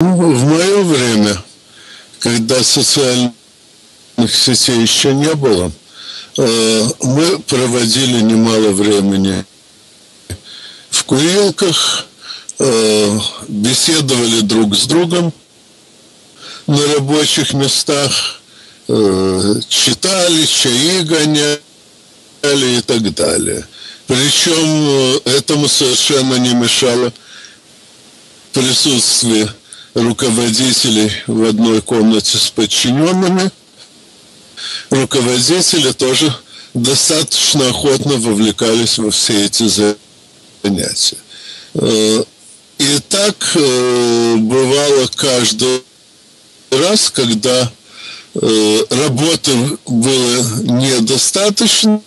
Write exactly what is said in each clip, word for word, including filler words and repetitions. В мое время, когда социальных сетей еще не было, мы проводили немало времени в курилках, беседовали друг с другом на рабочих местах, читали, чаи гоняли и так далее. Причем этому совершенно не мешало присутствие руководителей в одной комнате с подчиненными. Руководители тоже достаточно охотно вовлекались во все эти занятия. И так бывало каждый раз, когда работы было недостаточно,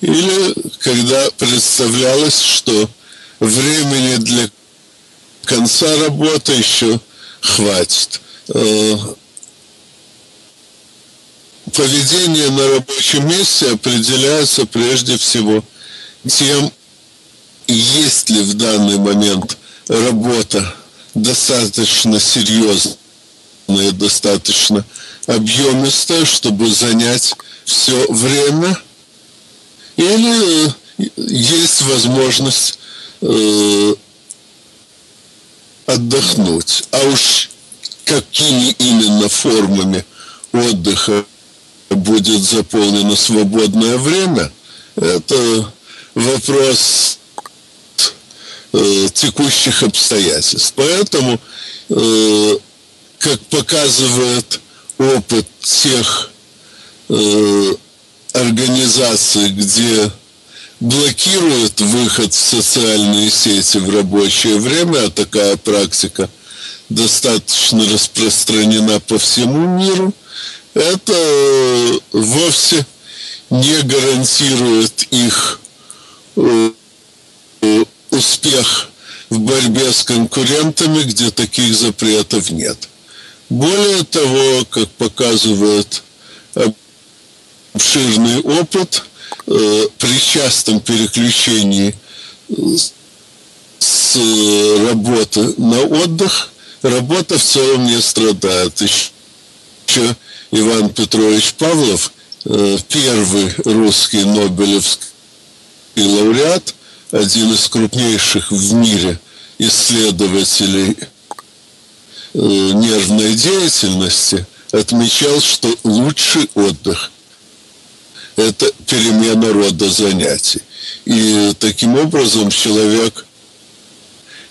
или когда представлялось, что времени для конца работы еще хватит. Поведение на рабочем месте определяется прежде всего тем, есть ли в данный момент работа достаточно серьезная и достаточно объемистая, чтобы занять все время, или есть возможность отдохнуть. А уж какими именно формами отдыха будет заполнено свободное время, это вопрос э, текущих обстоятельств. Поэтому, э, как показывает опыт тех э, организаций, где блокирует выход в социальные сети в рабочее время, а такая практика достаточно распространена по всему миру, это вовсе не гарантирует их успех в борьбе с конкурентами, где таких запретов нет. Более того, как показывает обширный опыт, при частом переключении с работы на отдых работа в целом не страдает. Еще Иван Петрович Павлов, первый русский нобелевский лауреат, один из крупнейших в мире исследователей нервной деятельности, отмечал, что лучший отдых — это перемена рода занятий. И таким образом человек,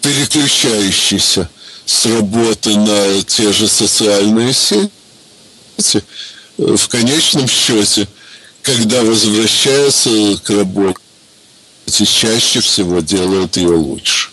переключающийся с работы на те же социальные сети, в конечном счете, когда возвращается к работе, чаще всего делает ее лучше.